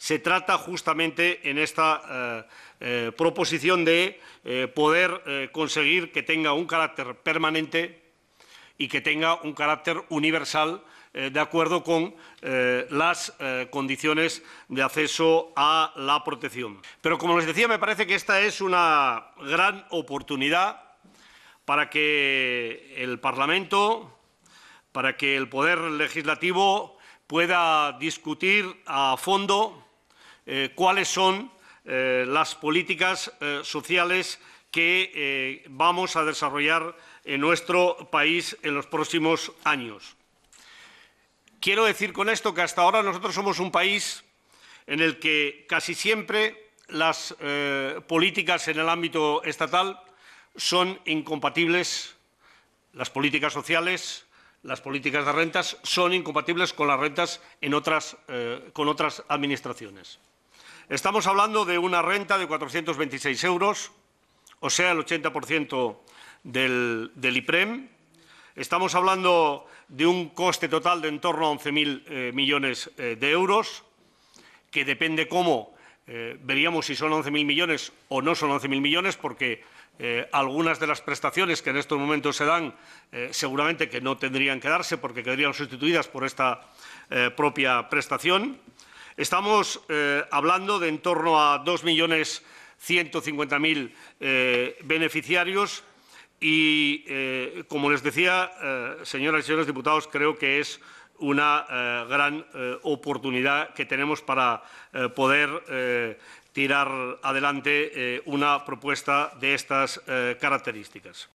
se trata justamente en esta proposición de poder conseguir que tenga un carácter permanente y que tenga un carácter universal de acuerdo con las condiciones de acceso a la protección. Pero, como les decía, me parece que esta es una gran oportunidad para que el Parlamento, para que el Poder Legislativo pueda discutir a fondo cuáles son las políticas sociales que vamos a desarrollar en nuestro país en los próximos años. Quiero decir con esto que hasta ahora nosotros somos un país en el que casi siempre las políticas en el ámbito estatal son incompatibles, las políticas sociales, las políticas de rentas son incompatibles con las rentas con otras administraciones. Estamos hablando de una renta de 426 euros, o sea, el 80% del IPREM. Estamos hablando de un coste total de en torno a 11.000 millones de euros, que depende cómo veríamos si son 11.000 millones o no son 11.000 millones, porque algunas de las prestaciones que en estos momentos se dan seguramente que no tendrían que darse porque quedarían sustituidas por esta propia prestación. Estamos hablando de en torno a 2.150.000 beneficiarios. Y, como les decía, señoras y señores diputados, creo que es una gran oportunidad que tenemos para poder tirar adelante una propuesta de estas características.